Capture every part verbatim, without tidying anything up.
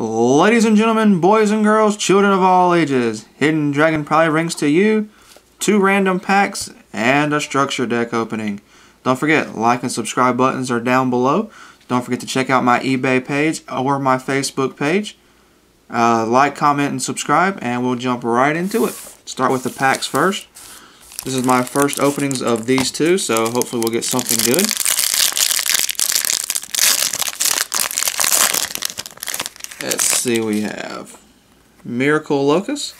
Ladies and gentlemen, boys and girls, children of all ages, Hidden Dragon probably brings to you two random packs and a structure deck opening. Don't forget, like and subscribe buttons are down below. Don't forget to check out my eBay page or my Facebook page. Uh, like, comment, and subscribe, and we'll jump right into it. Start with the packs first. This is my first openings of these two, so hopefully we'll get something good. Let's see, we have Miracle Locust,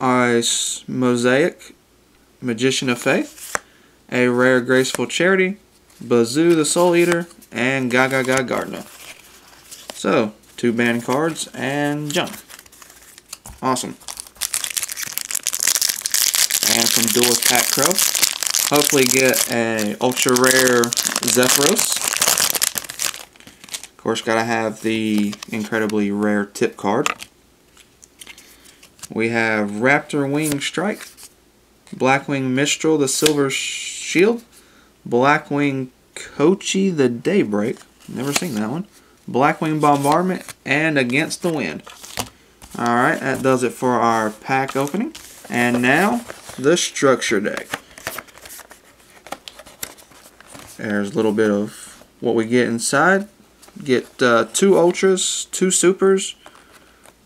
Ice Mosaic, Magician of Faith, a rare Graceful Charity, Bazoo the Soul Eater, and GaGaGaGardner. So, two banned cards and junk. Awesome. And some Duelist Pack Crow. Hopefully get a ultra rare Zephyros. Of course, gotta have the incredibly rare tip card. We have Raptor Wing Strike, Blackwing Mistral, the Silver Shield, Blackwing Kochi, the Daybreak. Never seen that one. Blackwing Bombardment and Against the Wind. All right, that does it for our pack opening. And now the structure deck. There's a little bit of what we get inside. Get uh, two ultras, two supers,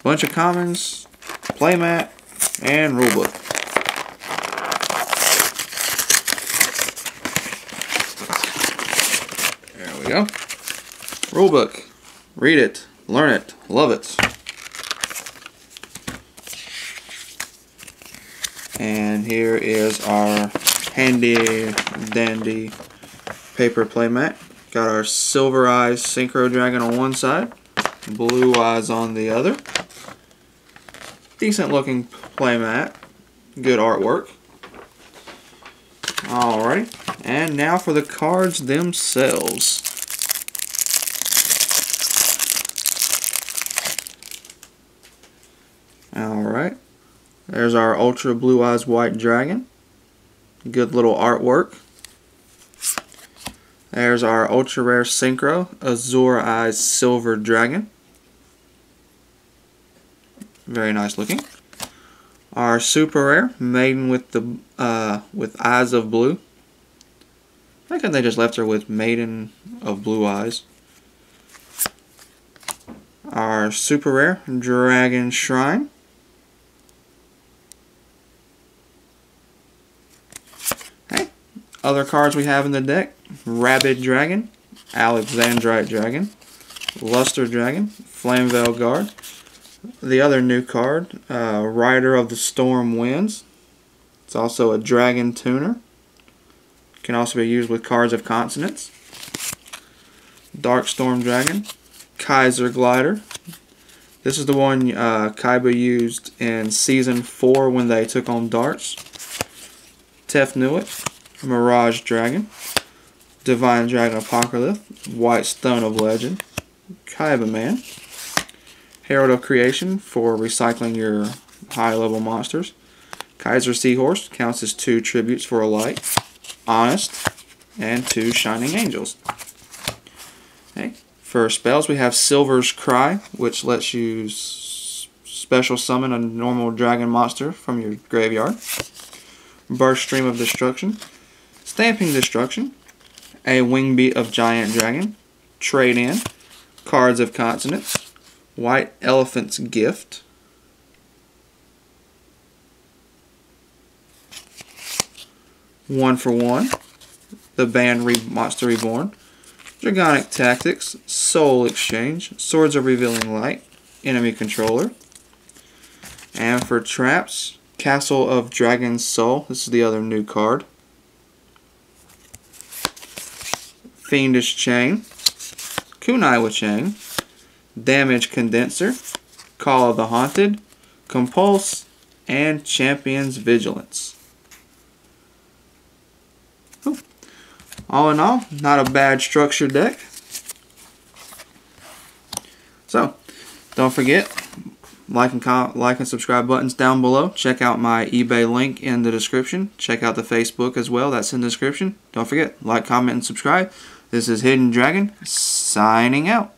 bunch of commons, playmat, and rulebook. There we go. Rulebook. Read it, learn it, love it. And here is our handy dandy paper playmat. Got our Silver Eyes Synchro Dragon on one side, Blue Eyes on the other. Decent looking playmat, good artwork. Alrighty, and now for the cards themselves. Alright, there's our Ultra Blue Eyes White Dragon. Good little artwork. There's our Ultra Rare Synchro, Azure Eyes Silver Dragon. Very nice looking. Our Super Rare, Maiden with the uh, with Eyes of Blue. Why couldn't they just left her with Maiden of Blue Eyes? Our Super Rare, Dragon Shrine. Other cards we have in the deck, Rabid Dragon, Alexandrite Dragon, Luster Dragon, Flamvell Guard. The other new card, uh, Rider of the Storm Winds. It's also a Dragon Tuner. Can also be used with Cards of Consonants. Dark Storm Dragon, Kaiser Glider. This is the one uh, Kaiba used in Season four when they took on Darts. Tefnuit. Mirage Dragon, Divine Dragon Apocalypse, White Stone of Legend, Kaibaman, Herald of Creation for recycling your high level monsters, Kaiser Seahorse, counts as two tributes for a light, Honest, and two Shining Angels. Okay. For spells we have Silver's Cry, which lets you special summon a normal dragon monster from your graveyard, Burst Stream of Destruction, Stamping Destruction, a Wing Beat of Giant Dragon, Trade In, Cards of Consonants, White Elephant's Gift. One for One, the Band Re Monster Reborn, Dragonic Tactics, Soul Exchange, Swords of Revealing Light, Enemy Controller. And for traps, Castle of Dragon's Soul. This is the other new card. Fiendish Chain, Kunaiwa Chain, Damage Condenser, Call of the Haunted, Compulse, and Champion's Vigilance. Ooh. All in all, not a bad structure deck. So, don't forget, like and com like and subscribe buttons down below. Check out my eBay link in the description. Check out the Facebook as well. That's in the description. Don't forget, like, comment, and subscribe. This is Hidden Dragon, signing out.